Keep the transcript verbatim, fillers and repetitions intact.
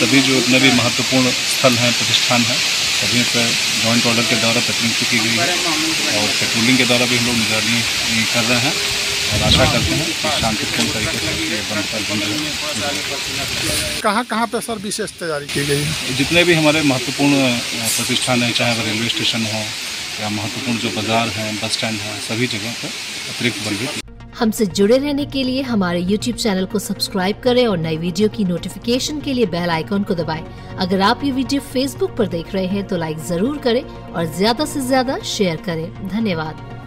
सभी जो इतने भी महत्वपूर्ण स्थल हैं, प्रतिष्ठान हैं, सभी पर जॉइंट ऑर्डर के द्वारा प्रतिनियुक्ति की गई है और पेट्रोलिंग के द्वारा भी हम लोग निगरानी कर रहे हैं और आशा करते हैं कि शांतिपूर्ण तरीके से। कहाँ कहाँ पर सर विशेष तैयारी की गई है? जितने भी हमारे महत्वपूर्ण प्रतिष्ठान हैं, चाहे रेलवे स्टेशन हो या महत्वपूर्ण जो बाजार हैं, बस स्टैंड हैं, सभी जगह पर अतिरिक्त बल भी। हमसे जुड़े रहने के लिए हमारे YouTube चैनल को सब्सक्राइब करें और नई वीडियो की नोटिफिकेशन के लिए बेल आइकॉन को दबाएं। अगर आप ये वीडियो Facebook पर देख रहे हैं तो लाइक जरूर करें और ज्यादा से ज्यादा शेयर करें। धन्यवाद।